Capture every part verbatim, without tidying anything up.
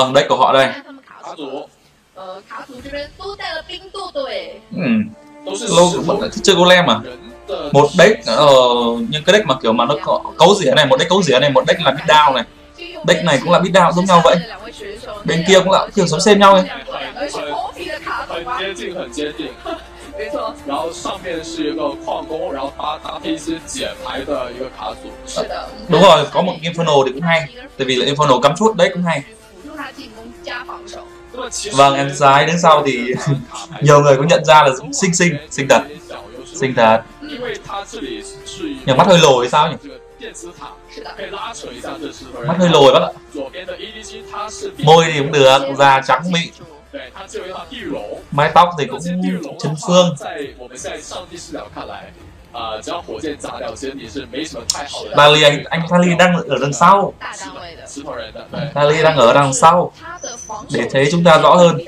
Vâng, deck của họ đây. Ừm. Lâu cũng vẫn thích chơi golem à? Một deck uh, những cái deck mà kiểu mà nó có cấu rỉa này, một deck cấu rỉa này, một deck là beat down này. Deck này cũng là beat down giống nhau vậy. Bên kia cũng là thường sống xem nhau ấy. Đúng rồi, có một Inferno thì cũng hay. Tại vì là Inferno cắm chút đấy cũng hay. Vâng, em Sái đến sau thì nhiều người có nhận ra là xinh xinh, xinh thật. Xinh thật. Nhà mắt hơi lồi sao nhỉ? Mắt hơi lồi bác ạ. Môi thì cũng được, da trắng mịn. Mái tóc thì cũng chấn phương. Tali anh, anh Tali đang ở đằng sau. Tali đang ở đằng sau để thấy chúng ta rõ hơn.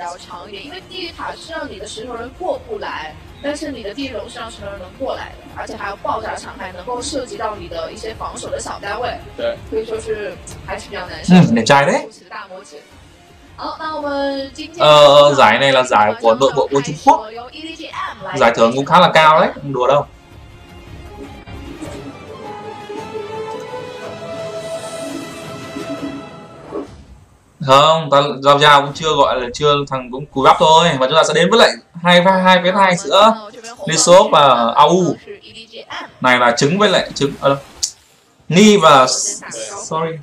Ừ, để trai đấy. Ờ, giải này là giải của đội bộ của Trung Quốc. Giải thưởng cũng khá là cao đấy, không đùa đâu. Không, ta giao giao cũng chưa gọi là chưa thằng cũng cùi bắp thôi. Và chúng ta sẽ đến với lại hai hai vế hai giữa Lisop và a u. Này là trứng với lại trứng à, Ni và sorry.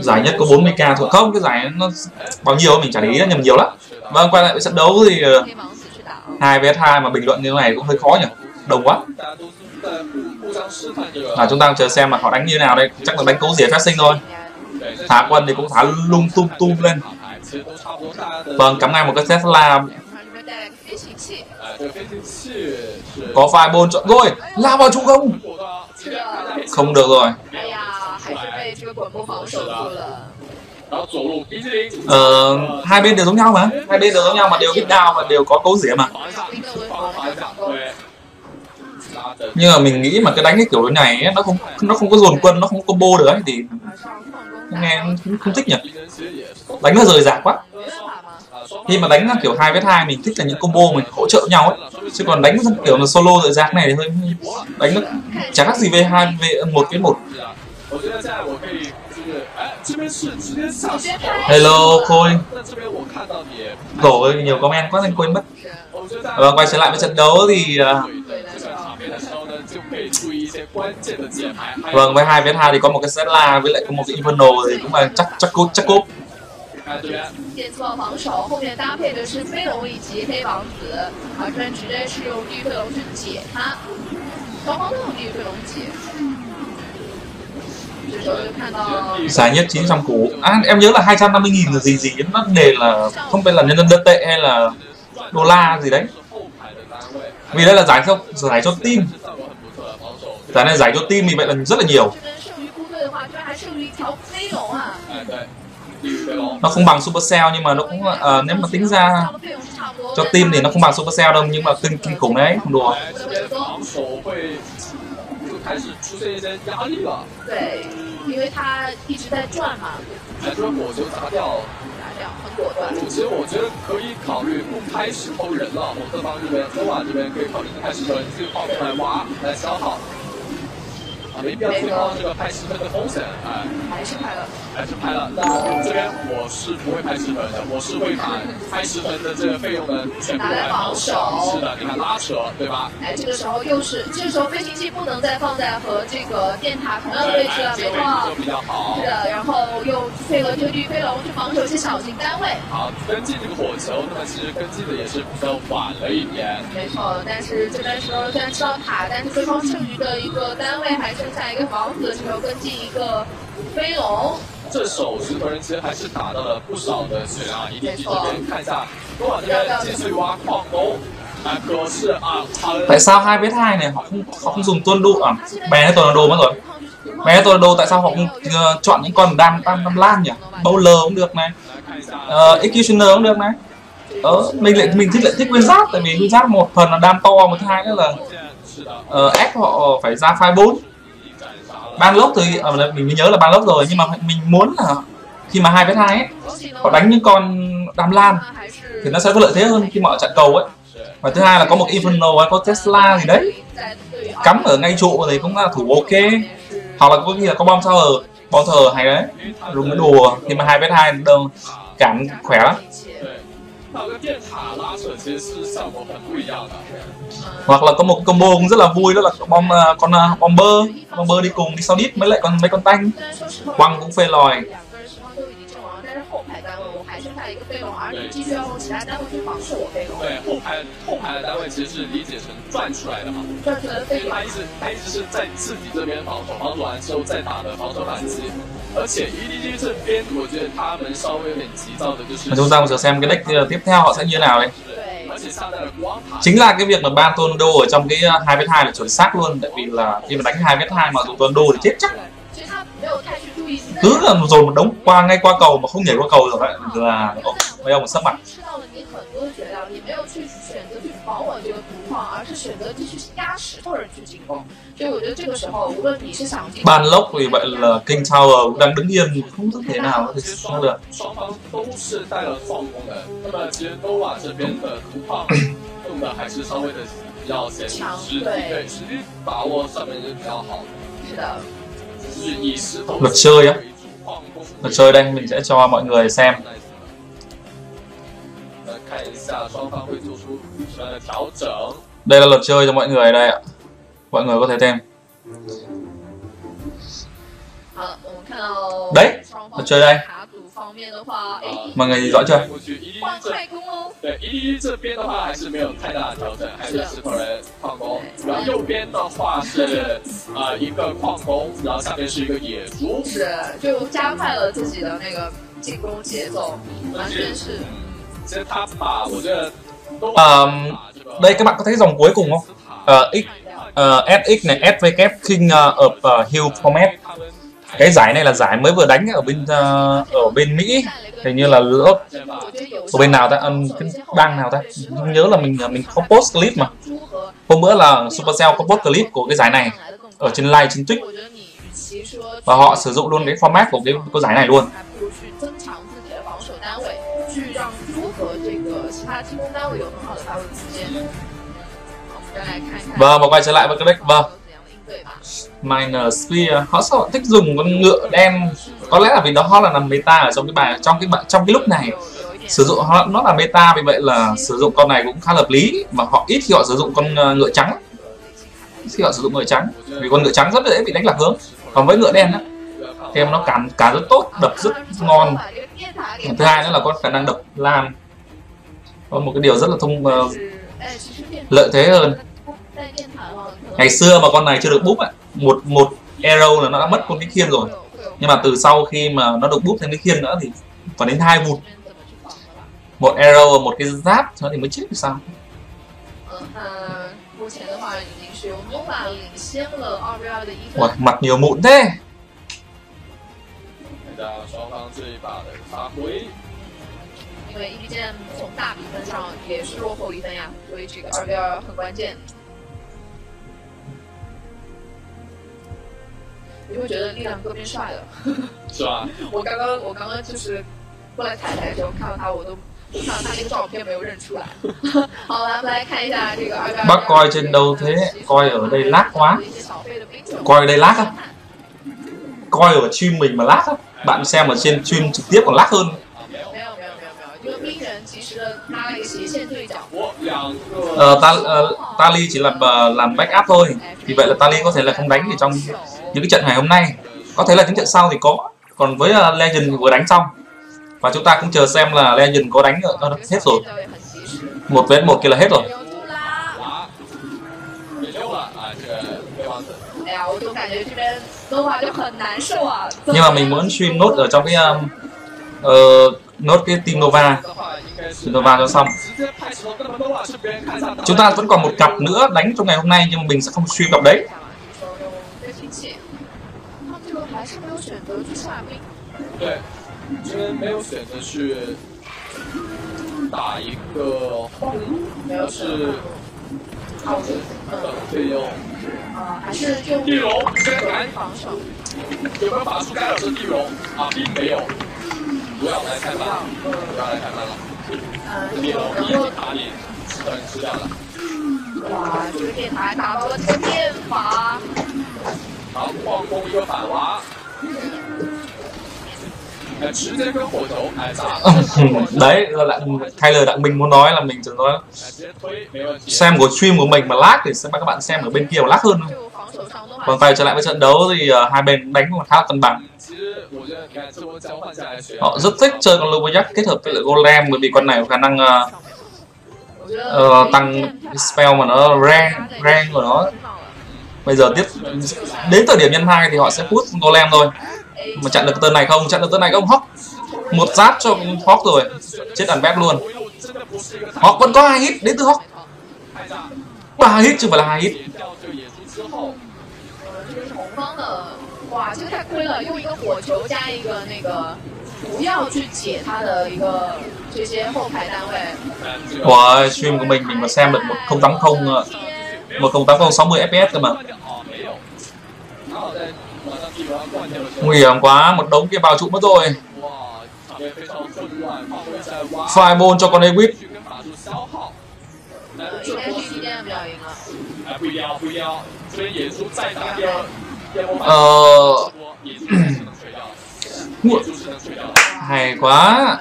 Giải nhất có bốn mươi k thôi. Không, cái giải nó bao nhiêu mình chả để ý, nó nhầm nhiều lắm. Vâng, quay lại với trận đấu thì hai vế hai mà bình luận như thế này cũng hơi khó nhỉ. Đồng quá. À, chúng ta chờ xem mà họ đánh như thế nào đây, chắc là đánh cấu rỉa phát sinh thôi. Thả quân thì cũng thả lung tung tung lên. Vâng, cắm ngay một cái Tesla. Có fireball chọn rồi, lao vào chúng không? Không được rồi. Ờ, hai bên đều giống nhau mà, hai bên đều giống nhau mà đều hit down và đều có cấu rỉa mà. Nhưng mà mình nghĩ mà cái đánh cái kiểu này ấy, nó không nó không có dồn quân, nó không có combo được ấy, thì nghe không, không thích nhỉ. Đánh nó rời rạc quá. Khi mà đánh là kiểu hai vs hai mình thích là những combo mình hỗ trợ nhau ấy. Chứ còn đánh kiểu là solo rời rạc này thì hơi đánh nó chẳng khác gì về hai về một vs một. Hello Khôi. Tổ ơi, nhiều comment quá nên quên mất. Và quay trở lại với trận đấu thì vâng, với hai vs hai thì có một cái Tesla với lại có một cái Inferno thì cũng là chắc chắc cốt chắc cốt. Giá nhất chín trăm củ. À, em nhớ là hai trăm năm mươi nghìn là gì gì nó đề là không phải là nhân dân đất tệ hay là đô la gì đấy. Vì đây là giải cho giải cho team. Giải này giải cho team thì vậy là rất là nhiều. Nó không bằng Supercell nhưng mà nó cũng à, nếu mà tính ra cho team thì nó không bằng Supercell đâu, nhưng mà kinh kinh khủng đấy, không đùa.没错，但是这边时候虽然吃到塔，但是对方剩余的一个单位还是 tại sao hai vết hai này họ không, họ không dùng tuân đu à? Bé Tornado mất rồi. Bé Tornado tại sao họ không uh, chọn những con đam tam đam lan nhỉ? Bowler cũng được này, uh, Executioner cũng được này. Đó, mình lại mình thích lại thích nguyên giáp, tại vì nguyên giáp một phần là đam to, một thứ hai nữa là ép uh, họ phải ra file bốn. ban lốc thì à, mình mới nhớ là ban lốc rồi, nhưng mà mình muốn là khi mà hai với hai ấy họ đánh những con đám lan thì nó sẽ có lợi thế hơn khi mọi trận cầu ấy. Và thứ hai là có một Inferno hay có Tesla gì đấy cắm ở ngay trụ thì cũng là thủ ok, hoặc là có khi là có bom sao ở bom thờ hay đấy, đúng cái đùa khi mà hai với hai đâu cảm khỏe lắm. Hoặc là có một combo cũng rất là vui, đó là bom uh, con uh, bomber bomber đi cùng đi sau đít mới lại còn mấy con tanh quăng cũng phê lòi. Chúng ta cũng sẽ xem cái deck tiếp theo họ sẽ như thế nào đấy. Chính là cái việc mà ban Tondo ở trong cái hai vs hai là chuẩn xác luôn, tại vì là khi mà đánh hai vs hai mà dùng Tondo thì chết chắc. Cứ là rồi một đống qua ngay qua cầu mà không nhảy qua cầu rồi đấy là mấy ông sắp mặt. Ban lốc vì vậy là King Tower cũng đang đứng yên không biết thế nào thì không được. Luật chơi á, luật chơi đây mình sẽ cho mọi người xem. Đây là luật chơi cho mọi người đây ạ, mọi người có thể xem. Đấy, luật chơi đây. Mọi người rõ chưa? À, đây các bạn có thấy dòng cuối cùng không? À, X, à, ét ích này, ét vê kép King of Hill Format. Cái giải này là giải mới vừa đánh ở bên uh, ở bên Mỹ, hình như là lớp ở bên nào ta, ăn cái bang nào ta, không nhớ là mình mình không post clip mà hôm bữa là Supercell có post clip của cái giải này ở trên live trên Twitch và họ sử dụng luôn cái format của cái của giải này luôn. Vâng, và quay trở lại với cái deck. Vâng, Minor Sphere họ sợ thích dùng con ngựa đen, có lẽ là vì nó hot là nằm meta ở trong cái bài trong cái trong cái lúc này sử dụng họ nó là meta, vì vậy là sử dụng con này cũng khá hợp lý, mà họ ít khi họ sử dụng con ngựa trắng, ít khi họ sử dụng ngựa trắng vì con ngựa trắng rất dễ bị đánh lạc hướng, còn với ngựa đen á em nó cản cả rất tốt, đập rất ngon. Thứ hai nữa là có khả năng đập lan, có một cái điều rất là thông uh, lợi thế hơn. Ngày xưa mà con này chưa được búp ạ, một một arrow là nó đã mất con cái khiên rồi, nhưng mà từ sau khi mà nó được búp thêm cái khiên nữa thì còn đến hai vụt, một arrow và một cái giáp nó thì mới chết thì sao. Ủa, mặt nhiều mụn thế. Bác coi trên đâu thế? Coi ở đây lag quá. Coi ở đây lag á? Coi ở stream mình mà lag á? Bạn xem ở trên stream trực tiếp còn lag hơn. Ờ, ta, uh, Tali chỉ làm uh, làm backup thôi, vì vậy là Tali có thể là không đánh thì trong những cái trận ngày hôm nay, có thể là những trận sau thì có, còn với uh, Legend vừa đánh xong và chúng ta cũng chờ xem là Legend có đánh uh, hết rồi, một vs một kia là hết rồi. Nhưng mà mình muốn stream nốt ở trong cái uh, uh, nốt cái team Nova Nova cho xong. Chúng ta vẫn còn một cặp nữa đánh trong ngày hôm nay, nhưng mà mình sẽ không stream cặp đấy. 呃，还是用地龙先来防守。有没有法术干扰的地龙啊？并没有。不要来太慢，不要来太慢了。呃，地龙一打你，吃掉你吃掉了。哇，这个电台打到了这个电法。好，矿工一个反娃。 Đấy là thay lời Đặng Minh muốn nói là mình thường nói xem của stream của mình mà lag thì các bạn xem ở bên kia mà lag hơn không. Còn quay trở lại với trận đấu thì uh, hai bên đánh một thao cân bằng. Họ rất thích chơi con Lumberjack kết hợp với lại Golem bởi vì con này có khả năng uh, uh, tăng spell mà nó rank rank của nó. Bây giờ tiếp đến thời điểm nhân hai thì họ sẽ hút Golem thôi. Mà chặn được tên này không, chặn được tên này không, Hawk một giáp cho Hawk rồi, chết đàn bếp luôn. Hawk vẫn có hai hit, đến từ Hawk ba hit chứ phải là hai hit. Wow, stream của mình mình mà xem được một không tám không sáu mươi ép pê ét cơ mà. Nguy hiểm quá, một đống kia bao trụ mất rồi. Fireball cho con Ewit. Ờ... Hay quá.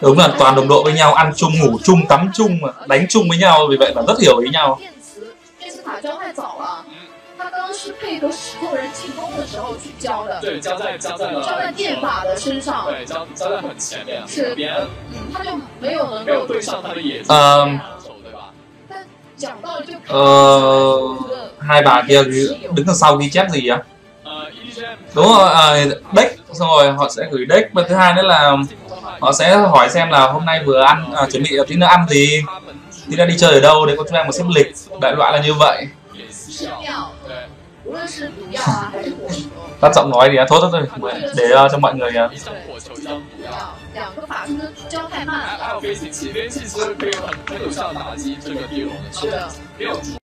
Đúng là toàn đồng đội với nhau, ăn chung, ngủ chung, tắm chung, mà đánh chung với nhau, vì vậy là rất hiểu ý nhau. Ờ... Ờ... Hai bà kia đứng đằng sau ghi chép gì á? Đúng rồi, à, deck, xong rồi họ sẽ gửi deck. Và thứ hai nữa là họ sẽ hỏi xem là hôm nay vừa ăn, à, chuẩn bị tí nữa ăn gì, tí nữa đi chơi ở đâu, để có chúng em một xếp lịch, đại loại là như vậy. Tắt giọng nói thì thôi thôi thôi, để uh, cho mọi người uh.